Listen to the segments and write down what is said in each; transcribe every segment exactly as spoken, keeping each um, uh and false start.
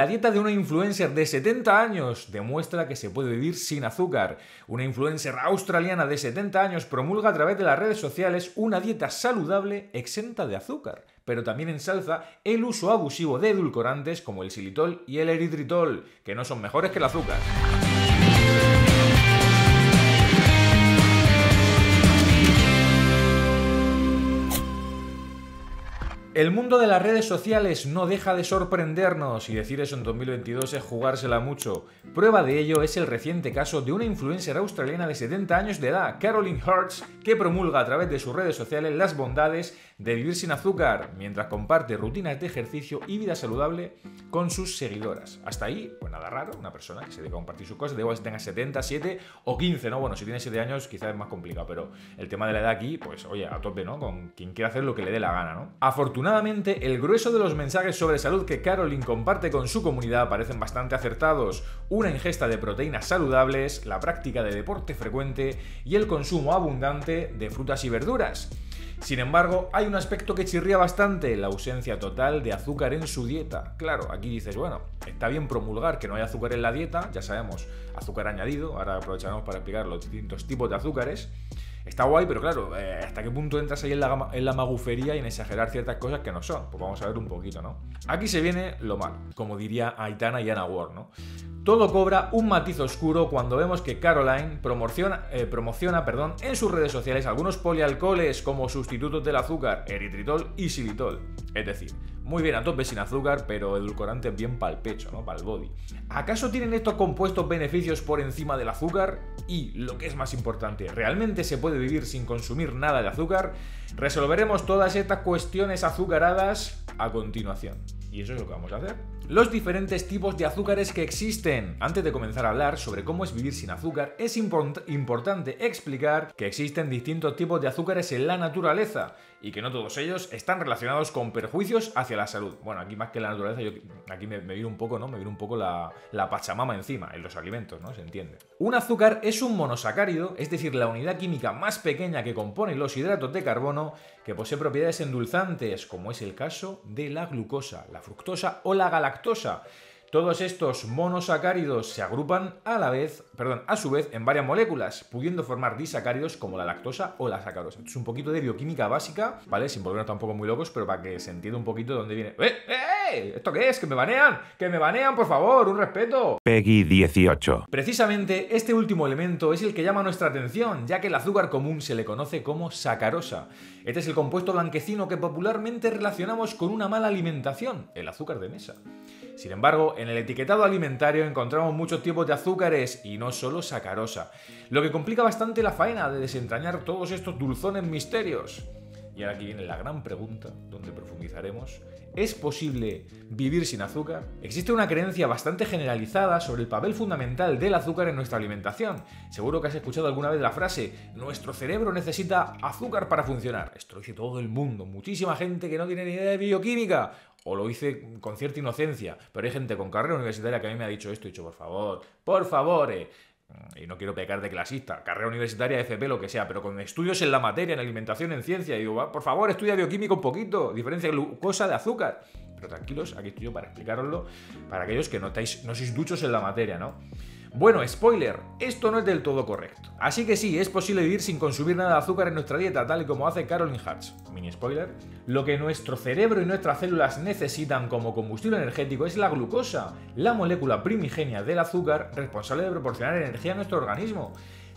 La dieta de una influencer de setenta años demuestra que se puede vivir sin azúcar. Una influencer australiana de setenta años promulga a través de las redes sociales una dieta saludable exenta de azúcar, pero también ensalza el uso abusivo de edulcorantes como el xilitol y el eritritol, que no son mejores que el azúcar. El mundo de las redes sociales no deja de sorprendernos, y decir eso en dos mil veintidós es jugársela mucho. Prueba de ello es el reciente caso de una influencer australiana de setenta años de edad, Carolyn Hartz, que promulga a través de sus redes sociales las bondades de vivir sin azúcar, mientras comparte rutinas de ejercicio y vida saludable con sus seguidoras. Hasta ahí, pues nada raro, una persona que se dedica a compartir sus cosas, da igual si tenga setenta, siete o quince, ¿no? Bueno, si tiene siete años quizás es más complicado, pero el tema de la edad aquí, pues oye, a tope, ¿no? Con quien quiera hacer lo que le dé la gana, ¿no? Afortunadamente, Afortunadamente, el grueso de los mensajes sobre salud que Carolyn comparte con su comunidad parecen bastante acertados. Una ingesta de proteínas saludables, la práctica de deporte frecuente y el consumo abundante de frutas y verduras. Sin embargo, hay un aspecto que chirría bastante, la ausencia total de azúcar en su dieta. Claro, aquí dices, bueno, está bien promulgar que no hay azúcar en la dieta, ya sabemos, azúcar añadido, ahora aprovecharemos para explicar los distintos tipos de azúcares. Está guay, pero claro, eh, ¿hasta qué punto entras ahí en la, en la magufería y en exagerar ciertas cosas que no son? Pues vamos a ver un poquito, ¿no? Aquí se viene lo malo, como diría Aitana y Anna Ward, ¿no? Todo cobra un matiz oscuro cuando vemos que Carolyn promociona, eh, promociona perdón, en sus redes sociales algunos polialcoholes como sustitutos del azúcar, eritritol y xilitol. Es decir, muy bien a tope sin azúcar, pero edulcorantes bien para el pecho, ¿no? Para el body. ¿Acaso tienen estos compuestos beneficios por encima del azúcar? Y, lo que es más importante, ¿realmente se puede vivir sin consumir nada de azúcar? Resolveremos todas estas cuestiones azucaradas a continuación. Y eso es lo que vamos a hacer. Los diferentes tipos de azúcares que existen. Antes de comenzar a hablar sobre cómo es vivir sin azúcar, es import- importante explicar que existen distintos tipos de azúcares en la naturaleza y que no todos ellos están relacionados con perjuicios hacia la salud. Bueno, aquí más que la naturaleza, yo aquí me, me vino un poco, ¿no? Me vino un poco la, la Pachamama encima, en los alimentos, ¿no? Se entiende. Un azúcar es un monosacárido, es decir, la unidad química más pequeña que compone los hidratos de carbono, que posee propiedades endulzantes, como es el caso de la glucosa, la fructosa o la galactosa. Todos estos monosacáridos se agrupan a la vez, perdón, a su vez en varias moléculas, pudiendo formar disacáridos como la lactosa o la sacarosa. Esto es un poquito de bioquímica básica, ¿vale? Sin volvernos tampoco muy locos, pero para que se entienda un poquito de dónde viene. ¡Eh! ¡Eh! ¿Esto qué es? ¡Que me banean! ¡Que me banean, por favor! ¡Un respeto! Peggy dieciocho. Precisamente este último elemento es el que llama nuestra atención, ya que el azúcar común se le conoce como sacarosa. Este es el compuesto blanquecino que popularmente relacionamos con una mala alimentación, el azúcar de mesa. Sin embargo, en el etiquetado alimentario encontramos muchos tipos de azúcares y no solo sacarosa, lo que complica bastante la faena de desentrañar todos estos dulzones misterios. Y ahora aquí viene la gran pregunta, donde profundizaremos. ¿Es posible vivir sin azúcar? Existe una creencia bastante generalizada sobre el papel fundamental del azúcar en nuestra alimentación. Seguro que has escuchado alguna vez la frase, nuestro cerebro necesita azúcar para funcionar. Esto lo dice todo el mundo, muchísima gente que no tiene ni idea de bioquímica. O lo hice con cierta inocencia, pero hay gente con carrera universitaria que a mí me ha dicho esto, he dicho, por favor, por favor, eh. Y no quiero pecar de clasista, carrera universitaria, F P, lo que sea, pero con estudios en la materia, en alimentación, en ciencia, y digo, por favor, estudia bioquímico un poquito, diferencia de glucosa de azúcar. Pero tranquilos, aquí estoy yo para explicaroslo, para aquellos que no, estáis, no sois duchos en la materia, ¿no? Bueno, spoiler, esto no es del todo correcto. Así que sí, es posible vivir sin consumir nada de azúcar en nuestra dieta, tal y como hace Carolyn Hartz. Mini spoiler, lo que nuestro cerebro y nuestras células necesitan como combustible energético es la glucosa, la molécula primigenia del azúcar responsable de proporcionar energía a nuestro organismo.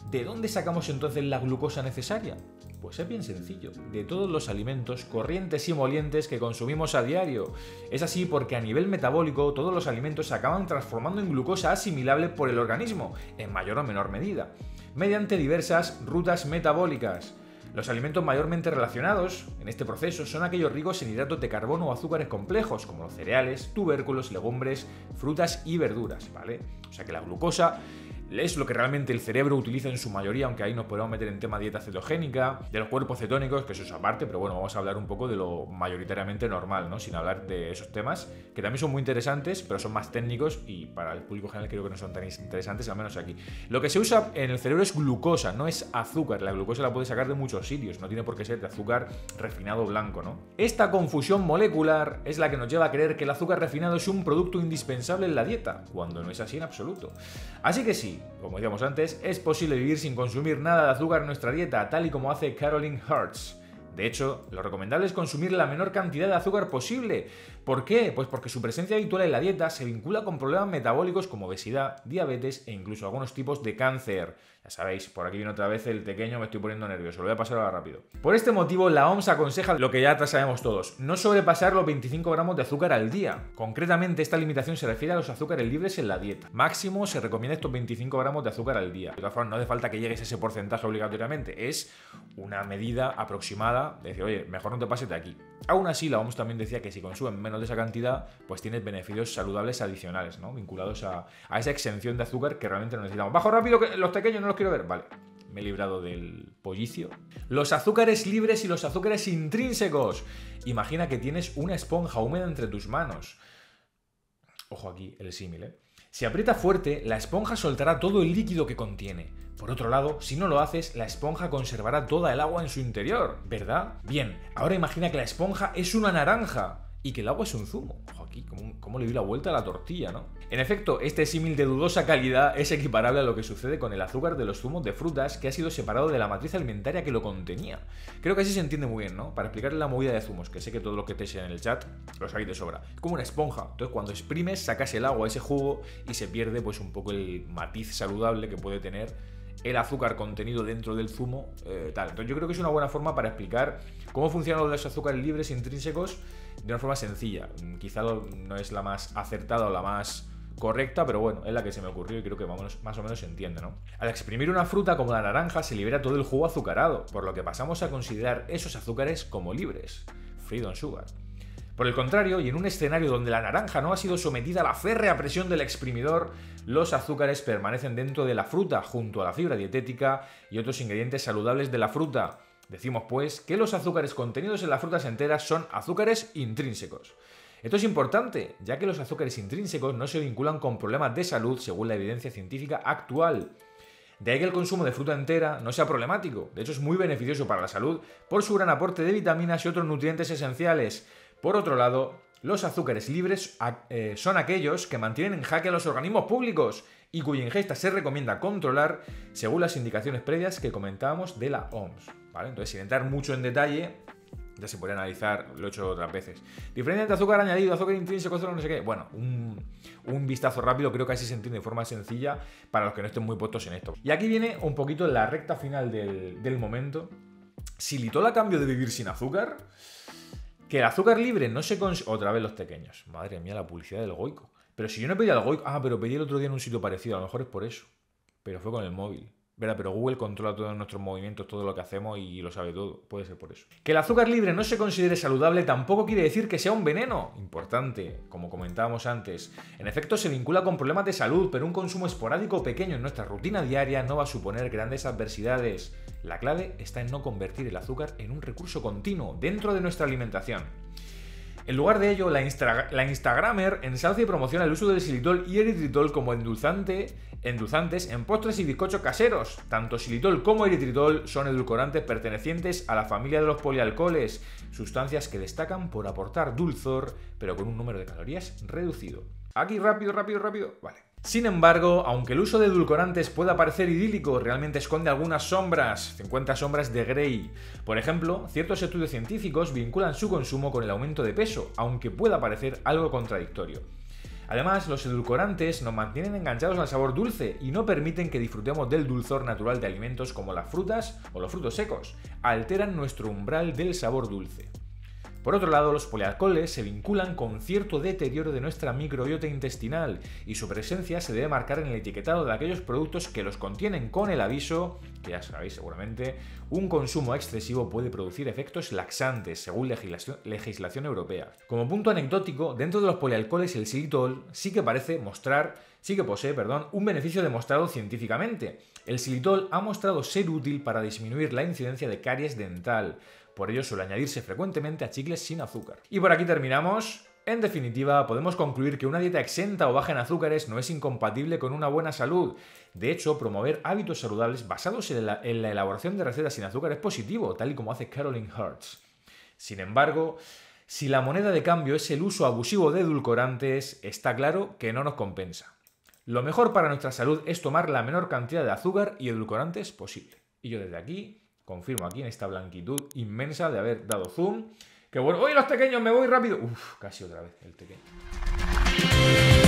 ¿De dónde sacamos entonces la glucosa necesaria? Pues es bien sencillo, de todos los alimentos corrientes y molientes que consumimos a diario. Es así porque a nivel metabólico todos los alimentos se acaban transformando en glucosa asimilable por el organismo, en mayor o menor medida, mediante diversas rutas metabólicas. Los alimentos mayormente relacionados en este proceso son aquellos ricos en hidratos de carbono o azúcares complejos, como los cereales, tubérculos, legumbres, frutas y verduras, ¿vale? O sea que la glucosa es lo que realmente el cerebro utiliza en su mayoría, aunque ahí nos podemos meter en tema dieta cetogénica, de los cuerpos cetónicos, que eso es aparte, pero bueno, vamos a hablar un poco de lo mayoritariamente normal, ¿no? Sin hablar de esos temas, que también son muy interesantes, pero son más técnicos y para el público general creo que no son tan interesantes, al menos aquí. Lo que se usa en el cerebro es glucosa, no es azúcar. La glucosa la puedes sacar de muchos sitios, no tiene por qué ser de azúcar refinado blanco, ¿no? Esta confusión molecular es la que nos lleva a creer que el azúcar refinado es un producto indispensable en la dieta, cuando no es así en absoluto. Así que sí, como decíamos antes, es posible vivir sin consumir nada de azúcar en nuestra dieta, tal y como hace Carolyn Hartz. De hecho, lo recomendable es consumir la menor cantidad de azúcar posible. ¿Por qué? Pues porque su presencia habitual en la dieta se vincula con problemas metabólicos como obesidad, diabetes e incluso algunos tipos de cáncer. Ya sabéis, por aquí viene otra vez el pequeño, me estoy poniendo nervioso, lo voy a pasar ahora rápido. Por este motivo, la O M S aconseja lo que ya sabemos todos, no sobrepasar los veinticinco gramos de azúcar al día. Concretamente, esta limitación se refiere a los azúcares libres en la dieta. Máximo se recomienda estos veinticinco gramos de azúcar al día. De todas formas, no hace falta que llegues a ese porcentaje obligatoriamente, es una medida aproximada. De decir, oye, mejor no te pases de aquí. Aún así, la O M S también decía que si consumen menos de esa cantidad, pues tienes beneficios saludables adicionales, ¿no? Vinculados a, a esa exención de azúcar que realmente no necesitamos. Bajo rápido, que los pequeños no los quiero ver. Vale, me he librado del pollicio. Los azúcares libres y los azúcares intrínsecos. Imagina que tienes una esponja húmeda entre tus manos. Ojo aquí, el símil, ¿eh? Si aprieta fuerte, la esponja soltará todo el líquido que contiene. Por otro lado, si no lo haces, la esponja conservará toda el agua en su interior, ¿verdad? Bien, ahora imagina que la esponja es una naranja y que el agua es un zumo. Ojo aquí, ¿cómo, cómo le di la vuelta a la tortilla, ¿no? En efecto, este símil de dudosa calidad es equiparable a lo que sucede con el azúcar de los zumos de frutas que ha sido separado de la matriz alimentaria que lo contenía. Creo que así se entiende muy bien, ¿no? Para explicar la movida de zumos, que sé que todos los que estéis en el chat los sabéis de sobra. Es como una esponja. Entonces, cuando exprimes, sacas el agua, ese jugo, y se pierde pues un poco el matiz saludable que puede tener el azúcar contenido dentro del zumo, eh, tal. Entonces yo creo que es una buena forma para explicar cómo funcionan los azúcares libres intrínsecos de una forma sencilla. Quizá no es la más acertada o la más correcta, pero bueno, es la que se me ocurrió y creo que más o menos se entiende, ¿no? Al exprimir una fruta como la naranja se libera todo el jugo azucarado, por lo que pasamos a considerar esos azúcares como libres, free on sugar. Por el contrario, y en un escenario donde la naranja no ha sido sometida a la férrea presión del exprimidor, los azúcares permanecen dentro de la fruta, junto a la fibra dietética y otros ingredientes saludables de la fruta. Decimos, pues, que los azúcares contenidos en las frutas enteras son azúcares intrínsecos. Esto es importante, ya que los azúcares intrínsecos no se vinculan con problemas de salud según la evidencia científica actual. De ahí que el consumo de fruta entera no sea problemático. De hecho, es muy beneficioso para la salud por su gran aporte de vitaminas y otros nutrientes esenciales. Por otro lado, los azúcares libres eh, son aquellos que mantienen en jaque a los organismos públicos y cuya ingesta se recomienda controlar según las indicaciones previas que comentábamos de la O M S. ¿Vale? Entonces, sin entrar mucho en detalle, ya se puede analizar, lo he hecho otras veces. Diferencia entre azúcar añadido, azúcar intrínseco, azúcar no sé qué. Bueno, un, un vistazo rápido, creo que así se entiende de forma sencilla para los que no estén muy puestos en esto. Y aquí viene un poquito la recta final del, del momento. ¿Xilitol a cambio de vivir sin azúcar? Que el azúcar libre no se consigue. Otra vez los pequeños. Madre mía, la publicidad del Goico. Pero si yo no pedí al Goico. Ah, pero pedí el otro día en un sitio parecido. A lo mejor es por eso. Pero fue con el móvil. Verá, pero Google controla todos nuestros movimientos, todo lo que hacemos y lo sabe todo. Puede ser por eso. Que el azúcar libre no se considere saludable tampoco quiere decir que sea un veneno. Importante, como comentábamos antes. En efecto, se vincula con problemas de salud, pero un consumo esporádico o pequeño en nuestra rutina diaria no va a suponer grandes adversidades. La clave está en no convertir el azúcar en un recurso continuo dentro de nuestra alimentación. En lugar de ello, la, Insta la Instagramer ensalza y promociona el uso del xilitol y eritritol como endulzante, endulzantes en postres y bizcochos caseros. Tanto xilitol como eritritol son edulcorantes pertenecientes a la familia de los polialcoholes, sustancias que destacan por aportar dulzor, pero con un número de calorías reducido. Aquí rápido, rápido, rápido. Vale. Sin embargo, aunque el uso de edulcorantes pueda parecer idílico, realmente esconde algunas sombras, cincuenta sombras de Grey. Por ejemplo, ciertos estudios científicos vinculan su consumo con el aumento de peso, aunque pueda parecer algo contradictorio. Además, los edulcorantes nos mantienen enganchados al sabor dulce y no permiten que disfrutemos del dulzor natural de alimentos como las frutas o los frutos secos. Alteran nuestro umbral del sabor dulce. Por otro lado, los polialcoholes se vinculan con cierto deterioro de nuestra microbiota intestinal y su presencia se debe marcar en el etiquetado de aquellos productos que los contienen, con el aviso, que ya sabéis seguramente, un consumo excesivo puede producir efectos laxantes, según legislación, legislación europea. Como punto anecdótico, dentro de los polialcoholes el xilitol sí que parece mostrar, sí que posee, perdón, un beneficio demostrado científicamente. El xilitol ha mostrado ser útil para disminuir la incidencia de caries dental. Por ello suele añadirse frecuentemente a chicles sin azúcar. Y por aquí terminamos. En definitiva, podemos concluir que una dieta exenta o baja en azúcares no es incompatible con una buena salud. De hecho, promover hábitos saludables basados en la, en la elaboración de recetas sin azúcar es positivo, tal y como hace Carolyn Hartz. Sin embargo, si la moneda de cambio es el uso abusivo de edulcorantes, está claro que no nos compensa. Lo mejor para nuestra salud es tomar la menor cantidad de azúcar y edulcorantes posible. Y yo desde aquí confirmo aquí en esta blanquitud inmensa de haber dado zoom. Que bueno, ¡uy, los tequeños! ¡Me voy rápido! Uf, casi otra vez el tequeño.